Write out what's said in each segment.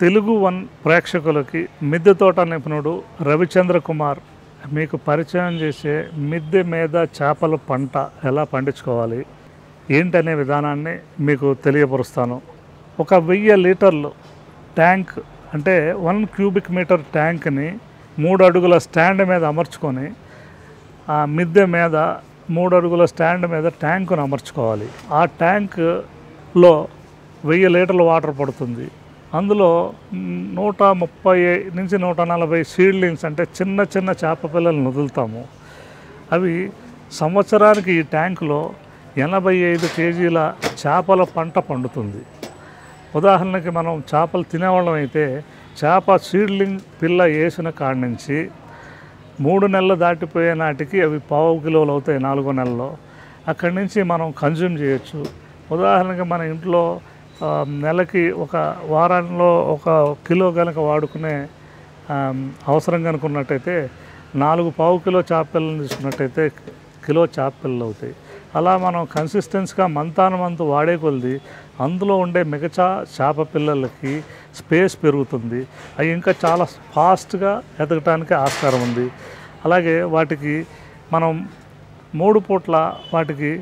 Telugu one ప్రేక్షకులకి మిద్దె తోట నిపుణుడు రవిచంద్ర కుమార్ మీకు పరిచయం చేసే మిద్దె మీద చేపల పంట ఎలా పండించుకోవాలి ఏంటనే విధానాన్ని మీకు తెలియపరుస్తాను। ఒక 1000 లీటర్ల ట్యాంక్ అంటే 1 క్యూబిక్ మీటర్ ట్యాంక్ ని 3 అడుగుల స్టాండ్ మీద అమర్చుకొని ఆ మిద్దె మీద 3 అడుగుల స్టాండ్ మీద ట్యాంక్ ను అమర్చుకోవాలి। ఆ ట్యాంక్ లో 1000 లీటర్ల వాటర్ పడుతుంది। అందులో 130 నుంచి 140 సీడ్లింగ్స్ అంటే చిన్న చిన్న చేప పిల్లలను వదులుతాము। అవి సంవత్సరానికి ఈ ట్యాంకులో 85 కేజీల చేపల పంట పండుతుంది। ఉదాహరణకి మనం చేపలు తినేవాళ్ళం అయితే చేప సీడ్లింగ్ పిల్ల వేసిన కాడి నుంచి 3 నెలలు దాటిపోయే నాటికి అవి 1/2 కిలోలు అవుతాయి। 4వ నెలలో అక్కడి నుంచి మనం కన్జ్యూమ్ చేయొచ్చు। ఉదాహరణకి మన ఇంట్లో నెలకి ఒక వారంలో 1 కిలో కనుక వాడుకునే అవసరం కనుకున్నట్టయితే 4 పావు కిలో చేపలను తీసుకున్నట్టయితే 1 కిలో చేపలు అవుతాయి। అలా మనం కన్సిస్టెన్స్గా మంతానమంతు వాడే కొలిది అందులో ఉండే మిగతా చేప పిల్లలకి స్పేస్ పెరుగుతుంది। అవి ఇంకా చాలా ఫాస్ట్గా ఎదగటానికి ఆస్కారం ఉంది। అలాగే వాటికి మనం 3 పూట్ల వాటికి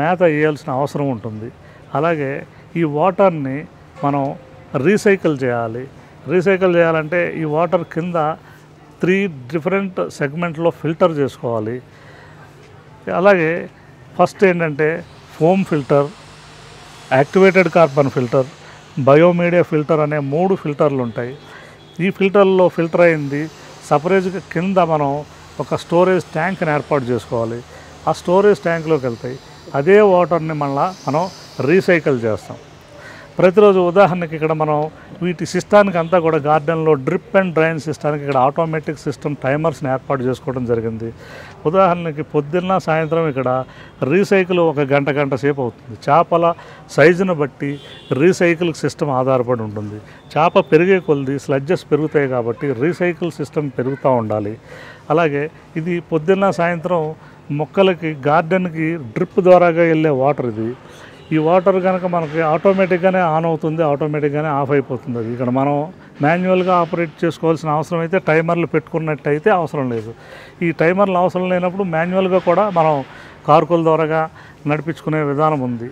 మేత వేయాల్సిన అవసరం ఉంటుంది। అలాగే ఈ వాటర్ని మనం రీసైకిల్ చేయాలి। రీసైకిల్ చేయాలంటే ఈ వాటర్ కింద 3 డిఫరెంట్ సెగ్మెంట్లో ఫిల్టర్ చేసుకోవాలి। అలాగే ఫస్ట్ ఏంటంటే foam filter, activated carbon filter, biomedia filter అనే 3 ఫిల్టర్లు ఉంటాయి। ఈ ఫిల్టర్లో ఫిల్టర్ అయింది సపరేట్గా కింద మనం ఒక స్టోరేజ్ ట్యాంక్ని ఏర్పాటు చేసుకోవాలి। ఆ స్టోరేజ్ ట్యాంక్లోకి వెళ్తాయి। అదే వాటర్ని మళ్ళీ మనం రీసైకిల్ చేస్తాం ప్రతిరోజు। ఉదాహరణకి ఇక్కడ మనం వీటి సిస్టానికి అంతా కూడా గార్డెన్లో డ్రిప్ అండ్ డ్రైన్ సిస్టానికి ఇక్కడ ఆటోమేటిక్ సిస్టమ్ టైమర్స్ని ఏర్పాటు చేసుకోవడం జరిగింది। ఉదాహరణకి పొద్దున్న సాయంత్రం ఇక్కడ రీసైకిల్ 1 గంట సేపు అవుతుంది। చేపల సైజును బట్టి రీసైకిల్ సిస్టమ్ ఆధారపడి ఉంటుంది। చేప పెరిగే కొలది స్లడ్జెస్ పెరుగుతాయి కాబట్టి రీసైకిల్ సిస్టమ్ పెరుగుతూ ఉండాలి। అలాగే ఇది పొద్దున్న సాయంత్రం మొక్కలకి గార్డెన్కి డ్రిప్ ద్వారాగా వెళ్ళే వాటర్ ఇది। ఈ వాటర్ కనుక మనకి ఆటోమేటిక్గానే ఆన్ అవుతుంది, ఆటోమేటిక్గానే ఆఫ్ అయిపోతుంది। అది ఇక్కడ మనం మాన్యువల్గా ఆపరేట్ చేసుకోవాల్సిన అవసరం అయితే టైమర్లు పెట్టుకున్నట్టయితే అవసరం లేదు। ఈ టైమర్లు అవసరం లేనప్పుడు మాన్యువల్గా కూడా మనం కార్కుల ద్వారా నడిపించుకునే విధానం ఉంది।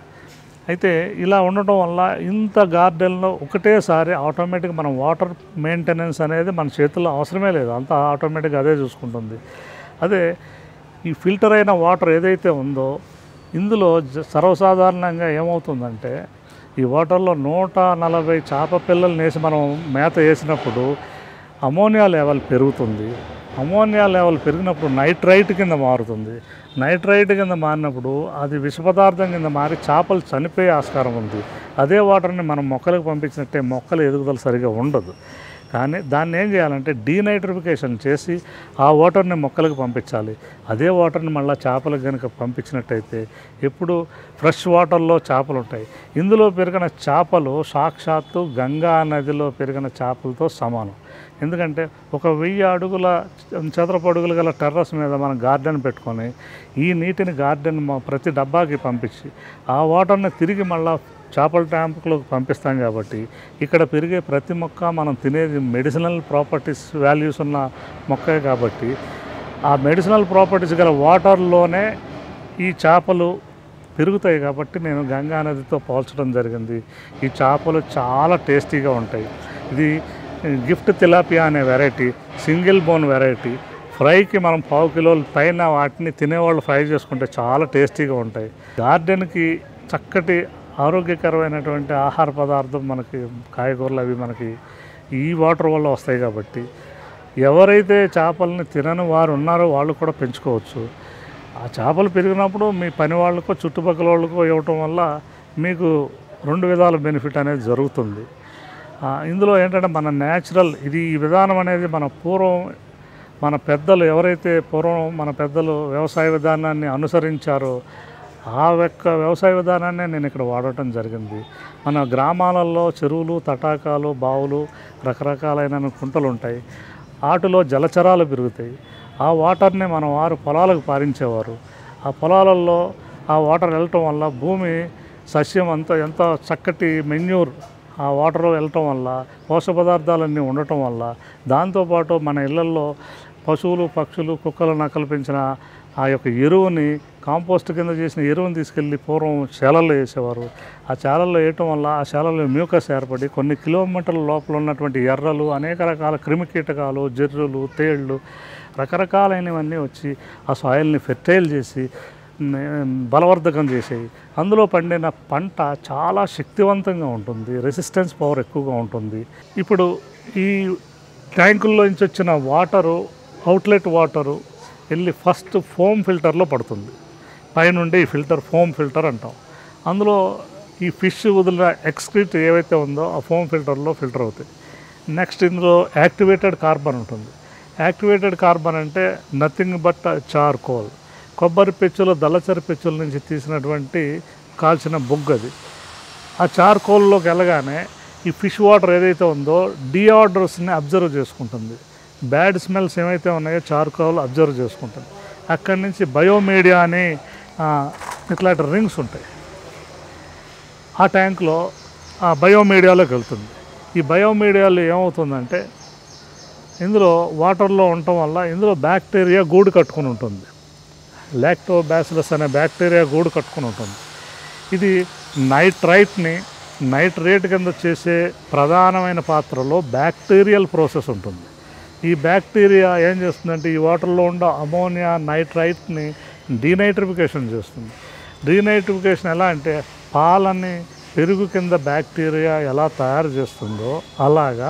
అయితే ఇలా ఉండటం వల్ల ఇంత గార్డెన్లో ఒకటేసారి ఆటోమేటిక్గా మనం వాటర్ మెయింటెనెన్స్ అనేది మన చేతుల్లో అవసరమే లేదు, అంతా ఆటోమేటిక్గా అదే చూసుకుంటుంది। అదే ఈ ఫిల్టర్ అయిన వాటర్ ఏదైతే ఉందో ఇందులో సర్వసాధారణంగా ఏమవుతుందంటే ఈ వాటర్లో 140 చేప పిల్లల్ని వేసి మనం మేత వేసినప్పుడు అమోనియా లెవెల్ పెరుగుతుంది। అమోనియా లెవెల్ పెరిగినప్పుడు నైట్రైట్ కింద మారుతుంది। నైట్రైట్ కింద మారినప్పుడు అది విషపదార్థం కింద మారి చేపలు చనిపోయే ఆస్కారం ఉంది। అదే వాటర్ని మనం మొక్కలకు పంపించినట్టే మొక్కల ఎదుగుదల సరిగా ఉండదు। కానీ దాన్ని ఏం చేయాలంటే డీనైట్రిఫికేషన్ చేసి ఆ వాటర్ని మొక్కలకు పంపించాలి। అదే వాటర్ని మళ్ళీ చేపలకు కనుక పంపించినట్టయితే ఎప్పుడు ఫ్రెష్ వాటర్లో చేపలు ఉంటాయి। ఇందులో పెరిగిన చేపలు సాక్షాత్తు గంగా నదిలో పెరిగిన చేపలతో సమానం। ఎందుకంటే 1000 చదరపు అడుగులు గల టెర్రస్ మీద మనం గార్డెన్ పెట్టుకొని ఈ నీటిని గార్డెన్ ప్రతి డబ్బాకి పంపించి ఆ వాటర్ని తిరిగి మళ్ళీ చేపల ట్యాంకులోకి పంపిస్తాం కాబట్టి ఇక్కడ పెరిగే ప్రతి మొక్క మనం తినేది మెడిసినల్ ప్రాపర్టీస్ వాల్యూస్ ఉన్న మొక్కే కాబట్టి ఆ మెడిసినల్ ప్రాపర్టీస్ గల వాటర్లోనే ఈ చేపలు పెరుగుతాయి। కాబట్టి నేను గంగా నదితో పోల్చడం జరిగింది। ఈ చేపలు చాలా టేస్టీగా ఉంటాయి। ఇది గిఫ్ట్ తిలాపియా అనే వెరైటీ, సింగిల్ బోన్ వెరైటీ। ఫ్రైకి మనం 1/2 కిలోలు పైన వాటిని తినేవాళ్ళు ఫ్రై చేసుకుంటే చాలా టేస్టీగా ఉంటాయి। గార్డెన్కి చక్కటి ఆరోగ్యకరమైనటువంటి ఆహార పదార్థం మనకి కాయగూరలు అవి మనకి ఈ వాటర్ వల్ల వస్తాయి కాబట్టి ఎవరైతే చేపలని తినని వారు ఉన్నారో వాళ్ళు కూడా పెంచుకోవచ్చు। ఆ చేపలు పెరిగినప్పుడు మీ పని వాళ్ళకో చుట్టుపక్కల వాళ్ళకో ఇవ్వటం వల్ల మీకు 2 విధాల బెనిఫిట్ అనేది జరుగుతుంది। ఇందులో ఏంటంటే మన న్యాచురల్ ఇది ఈ విధానం అనేది మన పూర్వం మన పెద్దలు ఎవరైతే పూర్వం మన పెద్దలు వ్యవసాయ విధానాన్ని అనుసరించారో ఆ యొక్క వ్యవసాయ విధానాన్ని నేను ఇక్కడ వాడటం జరిగింది। మన గ్రామాలలో చెరువులు, తటాకాలు, బావులు, రకరకాలైన కుంటలు ఉంటాయి। వాటిలో జలచరాలు పెరుగుతాయి। ఆ వాటర్ని మనం వారు పొలాలకు పారించేవారు। ఆ పొలాలలో ఆ వాటర్ వెళ్ళటం వల్ల భూమి సస్యం అంతా ఎంత చక్కటి మెన్యూర్ ఆ వాటర్ వెళ్ళటం వల్ల పోషక పదార్థాలన్నీ ఉండటం వల్ల దాంతో పాటు మన ఇళ్ళల్లో పశువులు పక్షులు కుక్కలు నక్కలు పెంచిన ఆ యొక్క ఎరువుని కాంపోస్ట్ కింద చేసిన ఎరువుని తీసుకెళ్ళి పూర్వం శాలల్లో వేసేవారు. ఆ శాలల్లో వేయటం వల్ల ఆ శాలల్లో మ్యూకస్ ఏర్పడి కొన్ని కిలోమీటర్ల లోపల ఉన్నటువంటి ఎర్రలు అనేక రకాల క్రిమికీటకాలు జర్రులు తేళ్లు రకరకాలైనవన్నీ వచ్చి ఆ సాయిల్ని ఫెర్టైల్ చేసి బలవర్ధకం చేసేవి. అందులో పండిన పంట చాలా శక్తివంతంగా ఉంటుంది, రెసిస్టెన్స్ పవర్ ఎక్కువగా ఉంటుంది. ఇప్పుడు ఈ ట్యాంకుల్లో నుంచి వచ్చిన వాటరు అవుట్లెట్ వాటరు వెళ్ళి ఫస్ట్ ఫోమ్ ఫిల్టర్లో పడుతుంది. పైనుండి ఈ ఫిల్టర్ ఫోమ్ ఫిల్టర్ అంటాం. అందులో ఈ ఫిష్ వదిలిన ఎక్స్క్రీట్ ఏవైతే ఉందో ఆ ఫోమ్ ఫిల్టర్లో ఫిల్టర్ అవుతాయి. నెక్స్ట్ ఇందులో యాక్టివేటెడ్ కార్బన్ ఉంటుంది. యాక్టివేటెడ్ కార్బన్ అంటే నథింగ్ బట్ చార్కోల్, కొబ్బరి పెచ్చులు దళచరి పెచ్చుల నుంచి తీసినటువంటి కాల్చిన బొగ్గది. ఆ చార్కోల్లోకి వెళ్ళగానే ఈ ఫిష్ వాటర్ ఏదైతే ఉందో డిఆర్డర్స్ని అబ్జర్వ్ చేసుకుంటుంది, బ్యాడ్ స్మెల్స్ ఏమైతే ఉన్నాయో చార్కోల్ అబ్జర్వ్ చేసుకుంటుంది. అక్కడి నుంచి బయోమీడియా అని ఇట్లాంటి రింగ్స్ ఉంటాయి, ఆ ట్యాంక్లో ఆ బయోమీడియాలోకి వెళ్తుంది. ఈ బయోమీడియాలో ఏమవుతుందంటే ఇందులో వాటర్లో ఉండటం వల్ల ఇందులో బ్యాక్టీరియా గూడు కట్టుకుని ఉంటుంది, లాక్టోబాసిలస్ అనే బ్యాక్టీరియా గూడు కట్టుకుని ఉంటుంది. ఇది నైట్రైట్ని నైట్రేట్ కింద చేసే ప్రధానమైన పాత్రలో బ్యాక్టీరియల్ ప్రాసెస్ ఉంటుంది. ఈ బ్యాక్టీరియా ఏం చేస్తుందంటే ఈ వాటర్లో ఉన్న అమోనియా నైట్రైట్ని డీనైట్రిఫికేషన్ చేస్తుంది. డీనైట్రిఫికేషన్ ఎలా అంటే పాలని పెరుగు కింద బ్యాక్టీరియా ఎలా తయారు చేస్తుందో అలాగా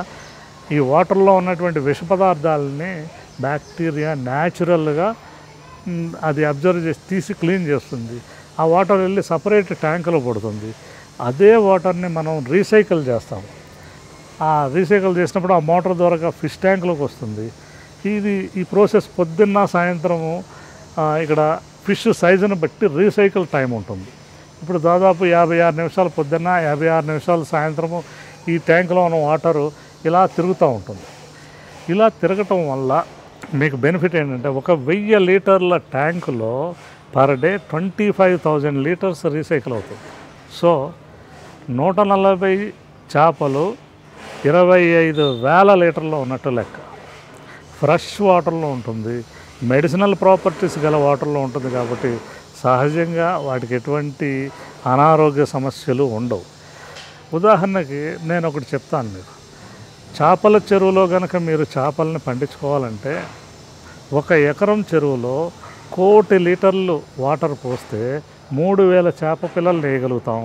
ఈ వాటర్లో ఉన్నటువంటి విష పదార్థాలని బ్యాక్టీరియా న్యాచురల్గా అది అబ్జర్వ్ చేసి తీసి క్లీన్ చేస్తుంది. ఆ వాటర్ వెళ్ళి సపరేట్ ట్యాంకులో పడుతుంది. అదే వాటర్ని మనం రీసైకిల్ చేస్తాము. ఆ రీసైకిల్ చేసినప్పుడు ఆ మోటార్ ద్వారా ఫిష్ ట్యాంకులోకి వస్తుంది. ఇది ఈ ప్రాసెస్ పొద్దున్న సాయంత్రము ఇక్కడ ఫిష్ సైజుని బట్టి రీసైకిల్ టైం ఉంటుంది. ఇప్పుడు దాదాపు 56 నిమిషాలు పొద్దున్న, 56 నిమిషాలు సాయంత్రము ఈ ట్యాంకులో ఉన్న వాటరు ఇలా తిరుగుతూ ఉంటుంది. ఇలా తిరగటం వల్ల మీకు బెనిఫిట్ ఏంటంటే 1000 లీటర్ల ట్యాంకులో పర్ డే 25,000 లీటర్స్ రీసైకిల్ అవుతుంది. సో 140 చేపలు 25,000 లీటర్లో ఉన్నట్టు లెక్క. ఫ్రెష్ వాటర్లో ఉంటుంది, మెడిసినల్ ప్రాపర్టీస్ గల వాటర్లో ఉంటుంది కాబట్టి సహజంగా వాటికి ఎటువంటి అనారోగ్య సమస్యలు ఉండవు. ఉదాహరణకి నేను ఒకటి చెప్తాను మీకు, చేపల చెరువులో కనుక మీరు చేపలని పండించుకోవాలంటే 1 ఎకరం చెరువులో 1 కోటి లీటర్లు వాటర్ పోస్తే 3000 చేప పిల్లలు వేయగలుగుతాం.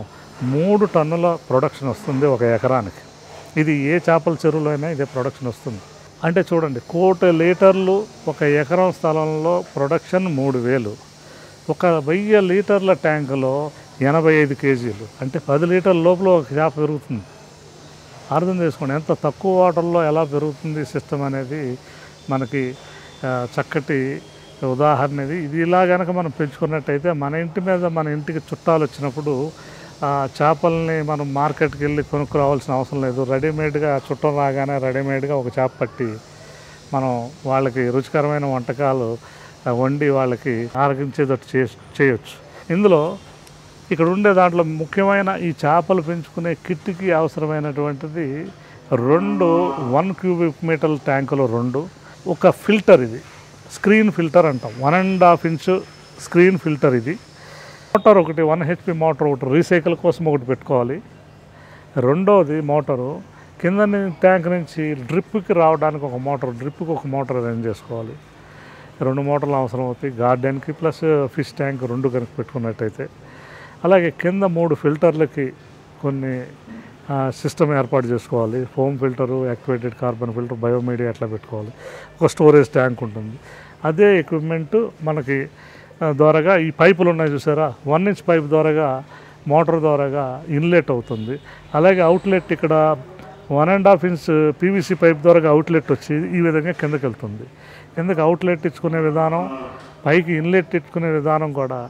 3 టన్నుల ప్రొడక్షన్ వస్తుంది 1 ఎకరానికి. ఇది ఏ చేపల చెరువులో అయినా ఇదే ప్రొడక్షన్ వస్తుంది. అంటే చూడండి, 1 కోటి లీటర్లు 1 ఎకరం స్థలంలో ప్రొడక్షన్ 3000. 1000 లీటర్ల ట్యాంకులో 85 కేజీలు అంటే 10 లీటర్ల లోపల ఒక చేప పెరుగుతుంది. అర్థం చేసుకోండి ఎంత తక్కువ వాటర్లో ఎలా పెరుగుతుంది సిస్టమ్ అనేది మనకి చక్కటి ఉదాహరణ ఇది. ఇది ఇలా కనుక మనం పెంచుకున్నట్టయితే మన ఇంటి మీద మన ఇంటికి చుట్టాలు వచ్చినప్పుడు చేపల్ని మనం మార్కెట్కి వెళ్ళి కొనుక్కురావాల్సిన అవసరం లేదు. రెడీమేడ్గా చుట్టం రాగానే రెడీమేడ్గా ఒక చేప పట్టి మనం వాళ్ళకి రుచికరమైన వంటకాలు వండి వాళ్ళకి ఆరగించేటట్టు చేయొచ్చు. ఇందులో ఇక్కడ ఉండే దాంట్లో ముఖ్యమైన ఈ చేపలు పెంచుకునే కిట్కి అవసరమైనటువంటిది 2 1 క్యూబిక్ మీటర్ల ట్యాంకులో 2 ఒక ఫిల్టర్. ఇది స్క్రీన్ ఫిల్టర్ అంటాం. 1.5 ఇంచ్ స్క్రీన్ ఫిల్టర్. ఇది మోటార్ ఒకటి 1 HP మోటార్ ఒకటి రీసైకిల్ కోసం ఒకటి పెట్టుకోవాలి. రెండోది మోటారు కింద ట్యాంక్ నుంచి డ్రిప్కి రావడానికి ఒక మోటార్, డ్రిప్కి ఒక మోటార్ అరేంజ్ చేసుకోవాలి. 2 మోటార్లు అవసరం అవుతాయి గార్డెన్కి ప్లస్ ఫిష్ ట్యాంక్ 2 కనుక పెట్టుకున్నట్టయితే. అలాగే కింద 3 ఫిల్టర్లకి కొన్ని సిస్టమ్ ఏర్పాటు చేసుకోవాలి. Foam filter, activated carbon filter, biomedia అట్లా పెట్టుకోవాలి. ఒక స్టోరేజ్ ట్యాంక్ ఉంటుంది. అదే ఎక్విప్మెంట్ మనకి ద్వారాగా ఈ పైపులు ఉన్నాయి చూసారా, 1 ఇంచ్ పైప్ ద్వారాగా మోటార్ ద్వారాగా ఇన్లెట్ అవుతుంది. అలాగే అవుట్లెట్ ఇక్కడ 1.5 ఇంచ్ పీవీసీ పైప్ ద్వారా అవుట్లెట్ వచ్చి ఈ విధంగా కిందకి వెళ్తుంది. కిందకి అవుట్లెట్ ఇచ్చుకునే విధానం, పైకి ఇన్లెట్ ఇచ్చుకునే విధానం కూడా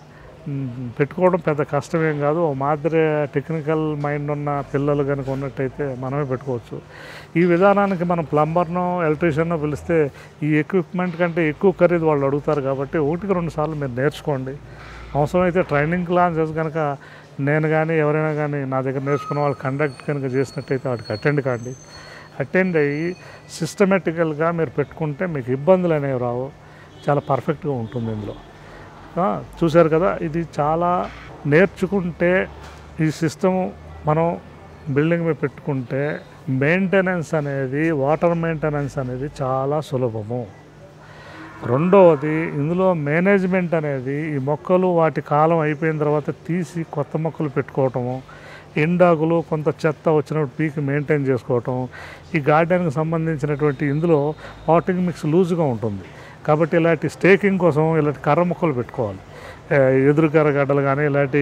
పెట్టుకోవడం పెద్ద కష్టమేం కాదు. మాదిరి టెక్నికల్ మైండ్ ఉన్న పిల్లలు కనుక ఉన్నట్టయితే మనమే పెట్టుకోవచ్చు. ఈ విధానానికి మనం ప్లంబర్నో ఎలక్ట్రీషియన్నో పిలిస్తే ఈ ఎక్విప్మెంట్ కంటే ఎక్కువ ఖరీదు వాళ్ళు అడుగుతారు. కాబట్టి 1-2 సార్లు మీరు నేర్చుకోండి. అవసరమైతే ట్రైనింగ్ క్లాసెస్ కనుక నేను కానీ ఎవరైనా కానీ నా దగ్గర నేర్చుకున్న వాళ్ళు కండక్ట్ కనుక చేసినట్టయితే వాటికి అటెండ్ కాండి. అటెండ్ అయ్యి సిస్టమేటికల్గా మీరు పెట్టుకుంటే మీకు ఇబ్బందులు అనేవి రావు, చాలా పర్ఫెక్ట్గా ఉంటుంది. ఇందులో చూశారు కదా, ఇది చాలా నేర్చుకుంటే ఈ సిస్టము మనం బిల్డింగ్ మీద పెట్టుకుంటే మెయింటెనెన్స్ అనేది, వాటర్ మెయింటెనెన్స్ అనేది చాలా సులభము. రెండవది ఇందులో మేనేజ్మెంట్ అనేది, ఈ మొక్కలు వాటి కాలం అయిపోయిన తర్వాత తీసి కొత్త మొక్కలు పెట్టుకోవటము, ఎండాకులు కొంత చెత్త వచ్చినప్పుడు పీకి మెయింటైన్ చేసుకోవటం. ఈ గార్డెన్కి సంబంధించినటువంటి ఇందులో పాటింగ్ మిక్స్ లూజ్గా ఉంటుంది కాబట్టి ఇలాంటి స్టేకింగ్ కోసం ఇలాంటి కర్ర మొక్కలు పెట్టుకోవాలి. ఎదురుకర్ర గడ్డలు కానీ ఇలాంటి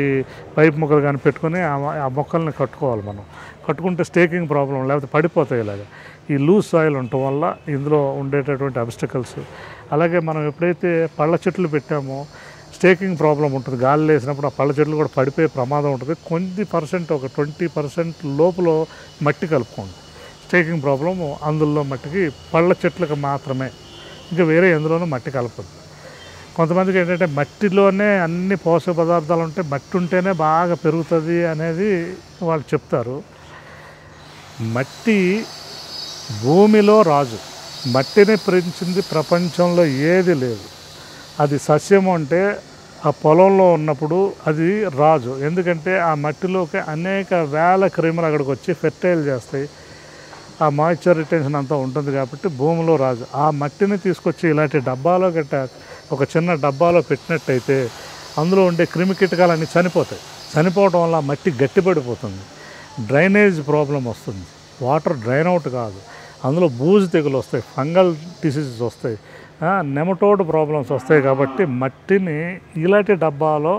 పైప్ మొక్కలు కానీ పెట్టుకొని ఆ మొక్కల్ని కట్టుకోవాలి. మనం కట్టుకుంటే స్టేకింగ్ ప్రాబ్లం, లేకపోతే పడిపోతాయి. ఇలాగ ఈ లూజ్ సాయిల్ ఉండటం వల్ల ఇందులో ఉండేటటువంటి అబ్స్టకల్స్. అలాగే మనం ఎప్పుడైతే పళ్ళ చెట్లు పెట్టామో స్టేకింగ్ ప్రాబ్లం ఉంటుంది. గాలి లేసినప్పుడు ఆ పళ్ళ చెట్లు కూడా పడిపోయే ప్రమాదం ఉంటుంది. కొన్ని పర్సెంట్, ఒక 20% లోపల మట్టి కలుపుకోండి. స్టేకింగ్ ప్రాబ్లము అందులో మట్టికి పళ్ళ చెట్లకు మాత్రమే, ఇంకా వేరే ఎందులోనూ మట్టి కలపదు. కొంతమందికి ఏంటంటే మట్టిలోనే అన్ని పోషక పదార్థాలు ఉంటాయి, మట్టి ఉంటేనే బాగా పెరుగుతుంది అనేది వాళ్ళు చెప్తారు. మట్టి భూమిలో రాజు, మట్టిని పెంచింది ప్రపంచంలో ఏది లేదు. అది సస్యం అంటే ఆ పొలంలో ఉన్నప్పుడు అది రాజు, ఎందుకంటే ఆ మట్టిలోకి అనేక వేల క్రిములు అక్కడికి వచ్చి ఫెర్టైల్ చేస్తాయి. ఆ మాయిశ్చర్ రిటెన్షన్ అంతా ఉంటుంది కాబట్టి భూమిలో రాజు. ఆ మట్టిని తీసుకొచ్చి ఇలాంటి డబ్బాలో గట్టా, ఒక చిన్న డబ్బాలో పెట్టినట్టయితే అందులో ఉండే క్రిమి కీటకాలన్నీ చనిపోతాయి. చనిపోవడం వల్ల మట్టి గట్టిపడిపోతుంది, డ్రైనేజ్ ప్రాబ్లం వస్తుంది, వాటర్ డ్రైన్ అవుట్ కాదు, అందులో బూజు తెగులు వస్తాయి, ఫంగల్ డిసీజెస్ వస్తాయి, నెమటోడ్ ప్రాబ్లమ్స్ వస్తాయి. కాబట్టి మట్టిని ఇలాంటి డబ్బాలో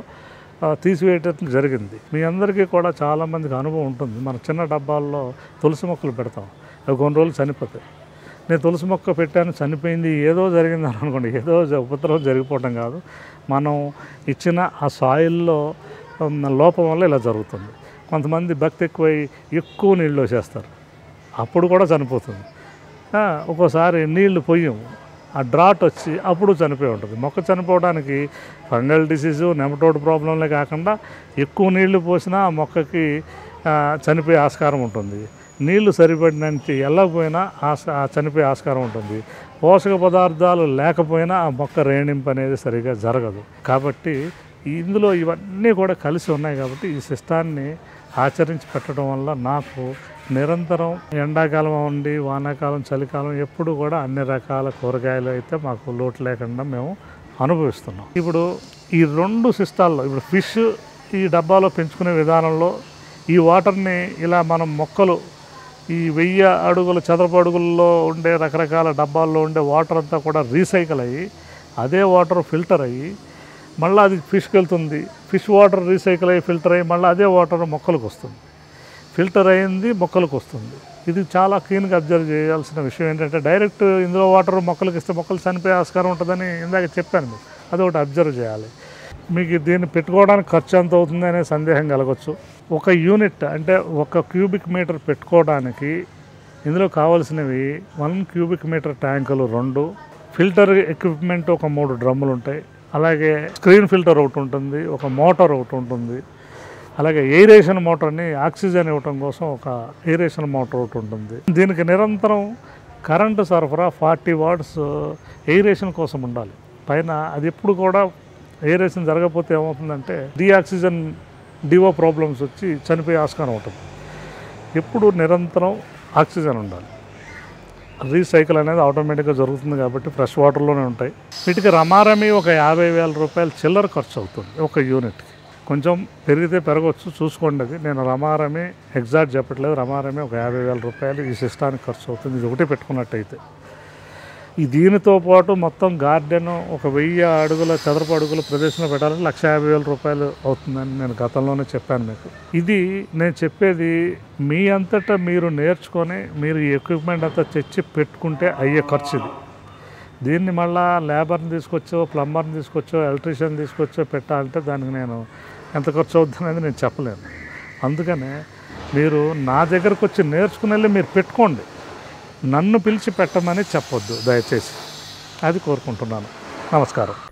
తీసివేయటం జరిగింది. మీ అందరికీ కూడా చాలామందికి అనుభవం ఉంటుంది. మనం చిన్న డబ్బాల్లో తులసి మొక్కలు పెడతాం, అవి కొన్ని రోజులు చనిపోతాయి. నేను తులసి మొక్క పెట్టాను, చనిపోయింది, ఏదో జరిగింది అని అనుకోండి. ఏదో ఉపద్రవం జరిగిపోవటం కాదు, మనం ఇచ్చిన ఆ సాయిల్లో లోపం వల్ల ఇలా జరుగుతుంది. కొంతమంది భక్తి ఎక్కువై ఎక్కువ నీళ్ళు వేసేస్తారు, అప్పుడు కూడా చనిపోతుంది. ఒక్కోసారి నీళ్లు పోయాము, ఆ డ్రాట్ వచ్చి అప్పుడు చనిపోయి ఉంటుంది. మొక్క చనిపోవడానికి ఫంగల్ డిసీజు, నెమటోడ్ ప్రాబ్లంలే కాకుండా ఎక్కువ నీళ్లు పోసినా ఆ మొక్కకి చనిపోయే ఆస్కారం ఉంటుంది. నీళ్లు సరిపడినంత వెళ్ళకపోయినా చనిపోయే ఆస్కారం ఉంటుంది. పోషక పదార్థాలు లేకపోయినా ఆ మొక్క రేణింపు అనేది సరిగా జరగదు. కాబట్టి ఇందులో ఇవన్నీ కూడా కలిసి ఉన్నాయి. కాబట్టి ఈ సిస్టాన్ని ఆచరించి పెట్టడం వల్ల నాకు నిరంతరం ఎండాకాలం ఉండి వానాకాలం చలికాలం ఎప్పుడు కూడా అన్ని రకాల కూరగాయలు అయితే మాకు లోటు లేకుండా మేము అనుభవిస్తున్నాం. ఇప్పుడు ఈ రెండు సిస్టాల్లో, ఇప్పుడు ఫిష్ ఈ డబ్బాలో పెంచుకునే విధానంలో ఈ వాటర్ని ఇలా మనం మొక్కలు ఈ 1000 అడుగుల చదరపు అడుగుల్లో ఉండే రకరకాల డబ్బాల్లో ఉండే వాటర్ అంతా కూడా రీసైకిల్ అయ్యి అదే వాటర్ ఫిల్టర్ అయ్యి మళ్ళీ అది ఫిష్కి వెళ్తుంది. ఫిష్ వాటర్ రీసైకిల్ అయ్యి ఫిల్టర్ అయ్యి మళ్ళీ అదే వాటర్ మొక్కలకు వస్తుంది, ఫిల్టర్ అయ్యింది మొక్కలకు వస్తుంది. ఇది చాలా క్లీన్గా అబ్జర్వ్ చేయాల్సిన విషయం. ఏంటంటే డైరెక్ట్ ఇందులో వాటర్ మొక్కలకు ఇస్తే మొక్కలు చనిపోయే ఆస్కారం ఉంటుందని ఇందాక చెప్పాను మీకు, అదొకటి అబ్జర్వ్ చేయాలి. మీకు దీన్ని పెట్టుకోవడానికి ఖర్చు ఎంత అవుతుంది అనే సందేహం కలగవచ్చు. ఒక యూనిట్ అంటే 1 క్యూబిక్ మీటర్ పెట్టుకోవడానికి ఇందులో కావాల్సినవి 1 క్యూబిక్ మీటర్ ట్యాంకులు, 2 ఫిల్టర్ ఎక్విప్మెంట్, 3 డ్రమ్ములు ఉంటాయి. అలాగే స్క్రీన్ ఫిల్టర్ ఒకటి ఉంటుంది, 1 మోటార్ ఒకటి ఉంటుంది. అలాగే ఎయిరేషన్ మోటార్ని ఆక్సిజన్ ఇవ్వటం కోసం 1 ఎయిరేషన్ మోటార్ ఒకటి ఉంటుంది. దీనికి నిరంతరం కరెంటు సరఫరా 40 వాట్స్ ఎయిరేషన్ కోసం ఉండాలి పైన. అది ఎప్పుడు కూడా ఎయిరేషన్ జరగకపోతే ఏమవుతుందంటే డీఆక్సిజన్ డివో ప్రాబ్లమ్స్ వచ్చి చనిపోయే ఆస్కారం ఉంటుంది. ఎప్పుడు నిరంతరం ఆక్సిజన్ ఉండాలి. రీసైకిల్ అనేది ఆటోమేటిక్గా జరుగుతుంది కాబట్టి ఫ్రెష్ వాటర్లోనే ఉంటాయి. వీటికి రమారమి 50,000 రూపాయలు చిల్లర ఖర్చు అవుతుంది ఒక యూనిట్కి. కొంచెం పెరిగితే పెరగవచ్చు, చూసుకోండి. అది నేను రమారమి ఎగ్జాక్ట్ చెప్పట్లేదు, రమారమి 50,000 రూపాయలు ఈ సిస్టానికి ఖర్చు అవుతుంది ఇది ఒకటి పెట్టుకున్నట్టయితే. ఈ దీనితో పాటు మొత్తం గార్డెన్ 1000 అడుగుల చదరపు అడుగుల ప్రదేశంలో పెట్టాలంటే 1,50,000 రూపాయలు అవుతుందని నేను గతంలోనే చెప్పాను మీకు. ఇది నేను చెప్పేది మీ అంతటా మీరు నేర్చుకొని మీరు ఈ ఎక్విప్మెంట్ అంతా తెచ్చి పెట్టుకుంటే అయ్యే ఖర్చు ఇది. దీన్ని మళ్ళీ లేబర్ని తీసుకొచ్చో, ప్లంబర్ని తీసుకొచ్చో, ఎలక్ట్రీషియన్ తీసుకొచ్చో పెట్టాలంటే దానికి నేను ఎంత ఖర్చు అవుతుంది అనేది నేను చెప్పలేను. అందుకనే మీరు నా దగ్గరకు వచ్చి నేర్చుకుని వెళ్ళి మీరు పెట్టుకోండి, నన్ను పిలిచి పెట్టమని చెప్పొద్దు దయచేసి, అది కోరుకుంటున్నాను. నమస్కారం.